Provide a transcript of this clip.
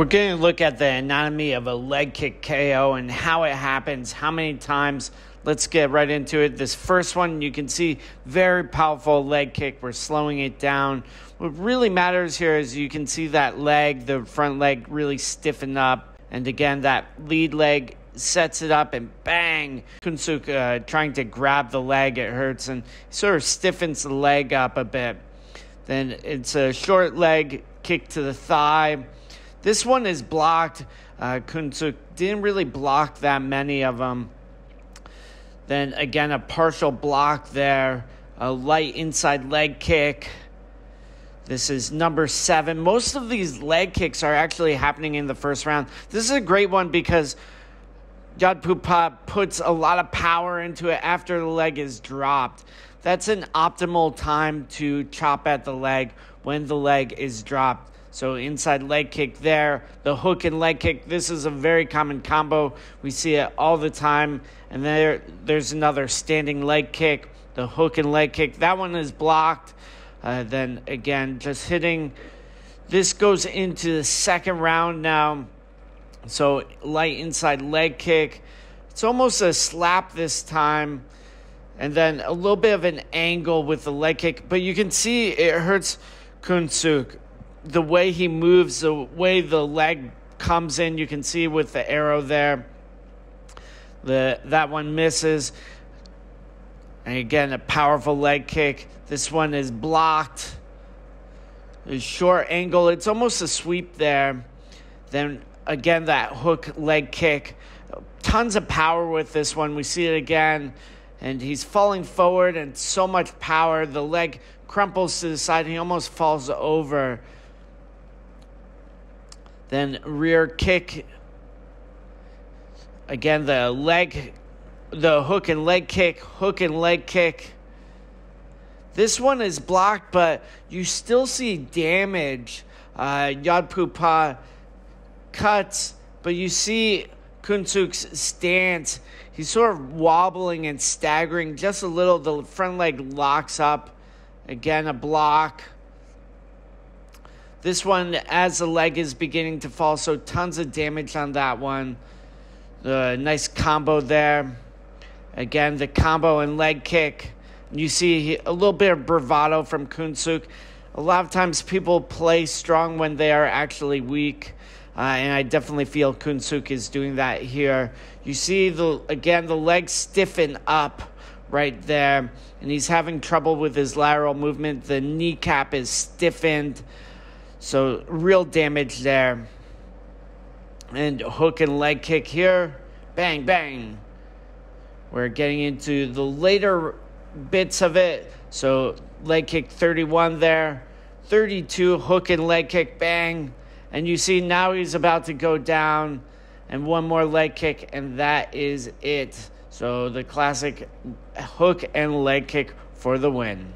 We're going to look at the anatomy of a leg kick KO and how it happens, how many times. Let's get right into it. This first one, you can see very powerful leg kick. We're slowing it down. What really matters here is you can see that leg, the front leg really stiffen up. And again, that lead leg sets it up and bang! Khunseuk trying to grab the leg, it hurts and sort of stiffens the leg up a bit. Then it's a short leg kick to the thigh. This one is blocked. Khunseuk didn't really block that many of them. Then again, a partial block there. A light inside leg kick. This is number 7. Most of these leg kicks are actually happening in the first round. This is a great one because Yodphupa puts a lot of power into it after the leg is dropped. That's an optimal time to chop at the leg when the leg is dropped. So inside leg kick there, the hook and leg kick. This is a very common combo. We see it all the time. And there's another standing leg kick, the hook and leg kick. That one is blocked. Then again, just hitting. This goes into the second round now. So light inside leg kick. It's almost a slap this time. And then a little bit of an angle with the leg kick. But you can see it hurts Khunseuk. The way he moves, the way the leg comes in, you can see with the arrow there. That one misses. And again, a powerful leg kick. This one is blocked. A short angle. It's almost a sweep there. Then again, that hook leg kick. Tons of power with this one. We see it again. And he's falling forward and so much power. The leg crumples to the side. He almost falls over. Then rear kick. Again, the hook and leg kick, hook and leg kick. This one is blocked, but you still see damage. Yodphupa cuts, but you see Khunseuk's stance. He's sort of wobbling and staggering just a little. The front leg locks up. Again, a block. This one, as the leg is beginning to fall, so tons of damage on that one. Nice combo there. Again, the combo and leg kick. You see a little bit of bravado from Khunseuk. A lot of times people play strong when they are actually weak. And I definitely feel Khunseuk is doing that here. You see, the legs stiffen up right there. And he's having trouble with his lateral movement. The kneecap is stiffened. So real damage there. And hook and leg kick here. Bang, bang. We're getting into the later bits of it. So leg kick 31 there. 32, hook and leg kick, bang. And you see now he's about to go down. And one more leg kick, and that is it. So the classic hook and leg kick for the win.